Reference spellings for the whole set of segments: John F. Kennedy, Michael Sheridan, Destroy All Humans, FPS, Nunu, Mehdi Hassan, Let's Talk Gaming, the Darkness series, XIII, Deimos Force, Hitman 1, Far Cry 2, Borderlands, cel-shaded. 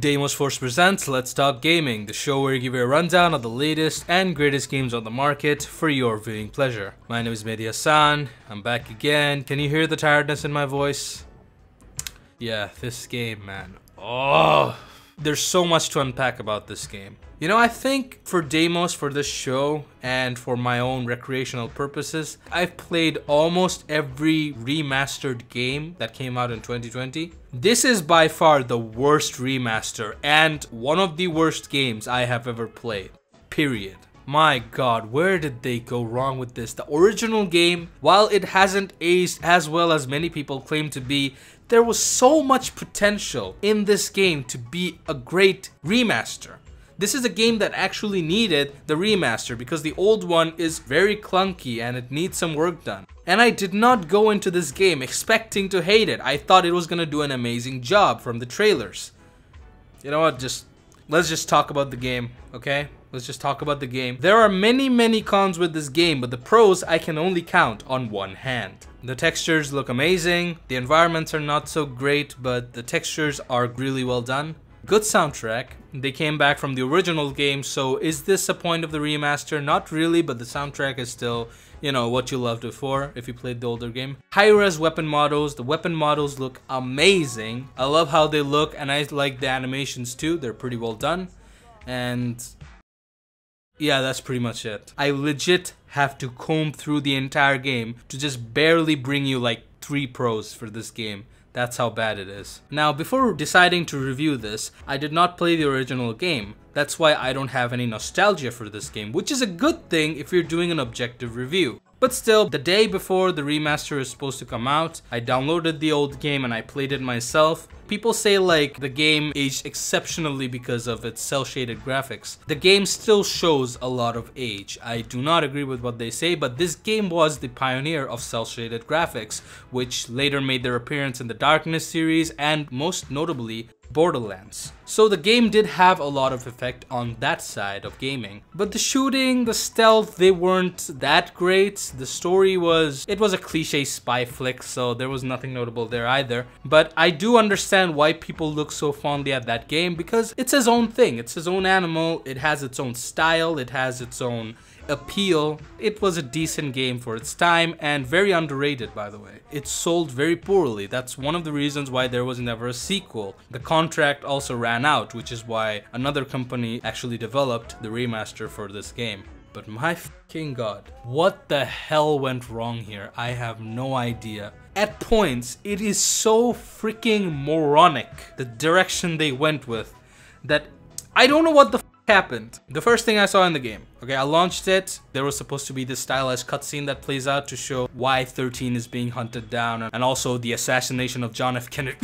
Deimos Force presents Let's Talk Gaming, the show where we give you a rundown of the latest and greatest games on the market for your viewing pleasure. My name is Mehdi Hassan, I'm back again. Can you hear the tiredness in my voice? Yeah, this game, man. Oh, there's so much to unpack about this game. You know, I think for Deimos, for this show, and for my own recreational purposes, I've played almost every remastered game that came out in 2020. This is by far the worst remaster and one of the worst games I have ever played, period. My god, where did they go wrong with this? The original game, while it hasn't aged as well as many people claim to be, there was so much potential in this game to be a great remaster. This is a game that actually needed the remaster because the old one is very clunky and it needs some work done. And I did not go into this game expecting to hate it. I thought it was gonna do an amazing job from the trailers. You know what, let's just talk about the game, okay? Let's just talk about the game. There are many cons with this game, but the pros I can only count on one hand. The textures look amazing, the environments are not so great, but the textures are really well done. Good soundtrack. They came back from the original game, so is this a point of the remaster? Not really, but the soundtrack is still, you know, what you loved before if you played the older game. High-res weapon models. The weapon models look amazing. I love how they look, and I like the animations too. They're pretty well done. And yeah, that's pretty much it. I legit have to comb through the entire game to just barely bring you like 3 pros for this game. That's how bad it is. Now, before deciding to review this, I did not play the original game. That's why I don't have any nostalgia for this game, which is a good thing if you're doing an objective review. But still, the day before the remaster is supposed to come out, I downloaded the old game and I played it myself. People say like the game aged exceptionally because of its cel-shaded graphics. The game still shows a lot of age. I do not agree with what they say, but this game was the pioneer of cel-shaded graphics, which later made their appearance in the Darkness series and most notably Borderlands. So the game did have a lot of effect on that side of gaming. But the shooting, the stealth, they weren't that great. The story was, it was a cliche spy flick, so there was nothing notable there either. But I do understand why people look so fondly at that game because it's his own thing. It's his own animal. It has its own style. It has its own appeal. It was a decent game for its time and very underrated, by the way. It sold very poorly. That's one of the reasons why there was never a sequel. The contract also ran out, which is why another company actually developed the remaster for this game. But my fucking god, what the hell went wrong here? I have no idea. At points, it is so freaking moronic, the direction they went with, that I don't know what the happened. The first thing I saw in the game, okay, I launched it. There was supposed to be this stylized cutscene that plays out to show why 13 is being hunted down and also the assassination of John F. Kennedy.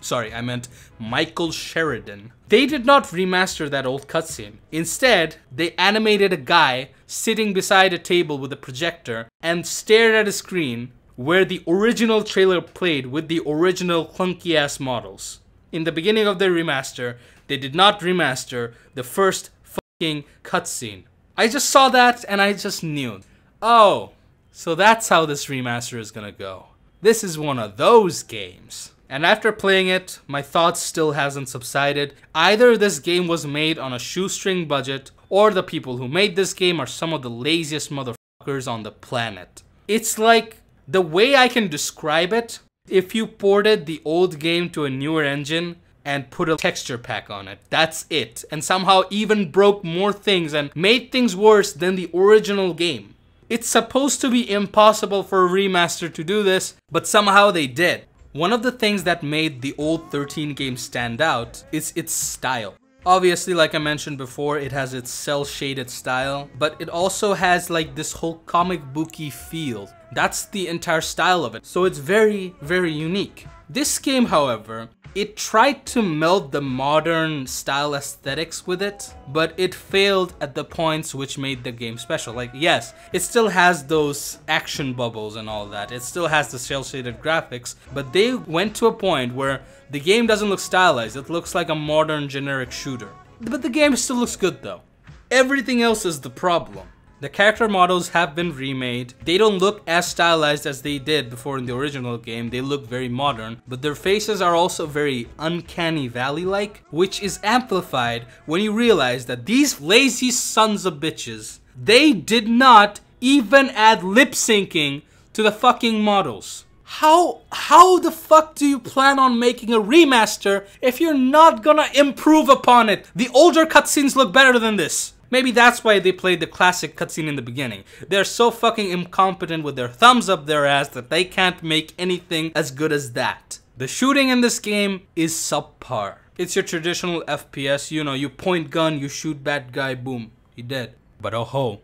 Sorry, I meant Michael Sheridan. They did not remaster that old cutscene. Instead, they animated a guy sitting beside a table with a projector and stared at a screen where the original trailer played with the original clunky ass models. In the beginning of their remaster, they did not remaster the first fucking cutscene. I just saw that and I just knew. Oh, so that's how this remaster is gonna go. This is one of those games. And after playing it, my thoughts still hasn't subsided. Either this game was made on a shoestring budget, or the people who made this game are some of the laziest motherfuckers on the planet. It's like, the way I can describe it, if you ported the old game to a newer engine, and put a texture pack on it. That's it. And somehow even broke more things and made things worse than the original game. It's supposed to be impossible for a remaster to do this, but somehow they did. One of the things that made the old 13 game stand out is its style. Obviously, like I mentioned before, it has its cel-shaded style, but it also has like this whole comic booky feel. That's the entire style of it. So it's very unique. This game, however, it tried to meld the modern style aesthetics with it, but it failed at the points which made the game special. Like, yes, it still has those action bubbles and all that. It still has the cel-shaded graphics, but they went to a point where the game doesn't look stylized. It looks like a modern generic shooter. But the game still looks good though. Everything else is the problem. The character models have been remade. They don't look as stylized as they did before in the original game. They look very modern, but their faces are also very uncanny valley-like, which is amplified when you realize that these lazy sons of bitches, they did not even add lip-syncing to the fucking models. How the fuck do you plan on making a remaster if you're not gonna improve upon it? The older cutscenes look better than this. Maybe that's why they played the classic cutscene in the beginning. They're so fucking incompetent with their thumbs up their ass that they can't make anything as good as that. The shooting in this game is subpar. It's your traditional FPS, you know, you point gun, you shoot bad guy, boom, he dead. But oh ho,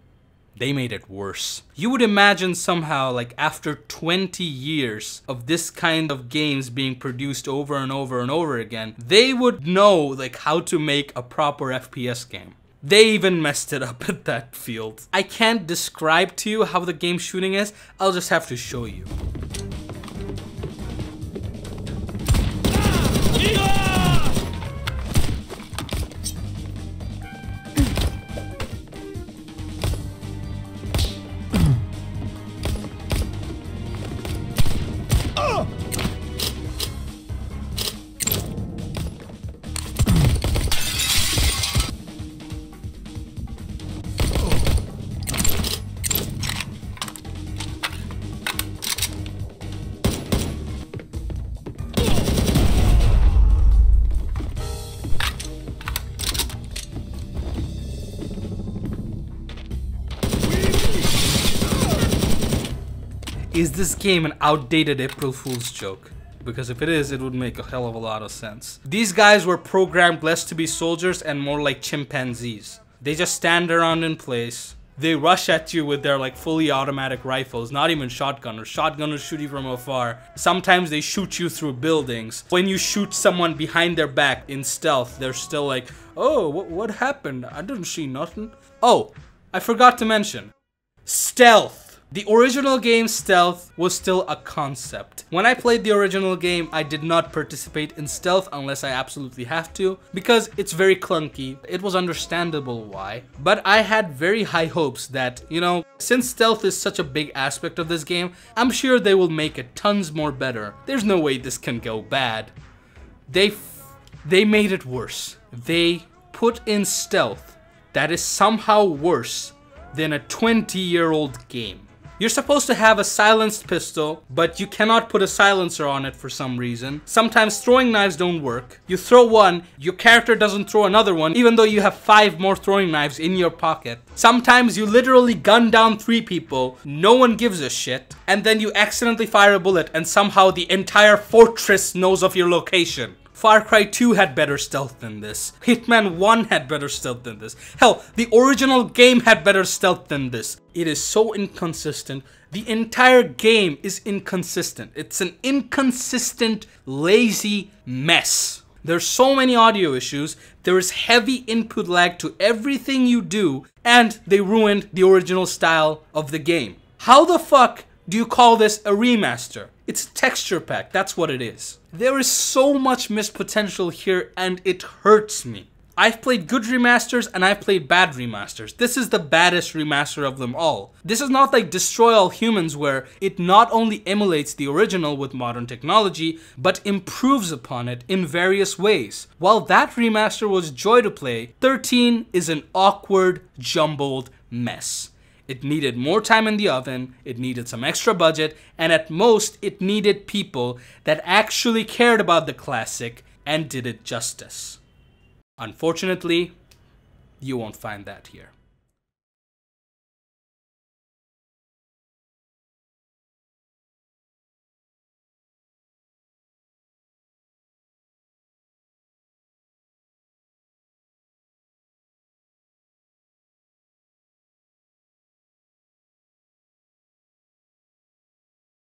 they made it worse. You would imagine somehow, like after 20 years of this kind of games being produced over and over and over again, they would know like how to make a proper FPS game. They even messed it up at that field. I can't describe to you how the game shooting is, I'll just have to show you. Is this game an outdated April Fool's joke? Because if it is, it would make a hell of a lot of sense. These guys were programmed less to be soldiers and more like chimpanzees. They just stand around in place. They rush at you with their like fully automatic rifles, not even shotgunners. Shotgunners shoot you from afar. Sometimes they shoot you through buildings. When you shoot someone behind their back in stealth, they're still like, oh, what happened? I didn't see nothing. Oh, I forgot to mention, stealth. The original game stealth was still a concept. When I played the original game, I did not participate in stealth unless I absolutely have to, because it's very clunky. It was understandable why, but I had very high hopes that, you know, since stealth is such a big aspect of this game, I'm sure they will make it tons more better. There's no way this can go bad. They made it worse. They put in stealth that is somehow worse than a 20-year-old game. You're supposed to have a silenced pistol, but you cannot put a silencer on it for some reason. Sometimes throwing knives don't work. You throw one, your character doesn't throw another one, even though you have 5 more throwing knives in your pocket. Sometimes you literally gun down 3 people, no one gives a shit, and then you accidentally fire a bullet and somehow the entire fortress knows of your location. Far Cry 2 had better stealth than this. Hitman 1 had better stealth than this. Hell, the original game had better stealth than this. It is so inconsistent. The entire game is inconsistent. It's an inconsistent, lazy mess. There's so many audio issues. There is heavy input lag to everything you do, and they ruined the original style of the game. How the fuck do you call this a remaster? It's a texture pack, that's what it is. There is so much missed potential here and it hurts me. I've played good remasters and I've played bad remasters. This is the baddest remaster of them all. This is not like Destroy All Humans where it not only emulates the original with modern technology, but improves upon it in various ways. While that remaster was joy to play, 13 is an awkward, jumbled mess. It needed more time in the oven, it needed some extra budget, and at most it needed people that actually cared about the classic and did it justice. Unfortunately, you won't find that here.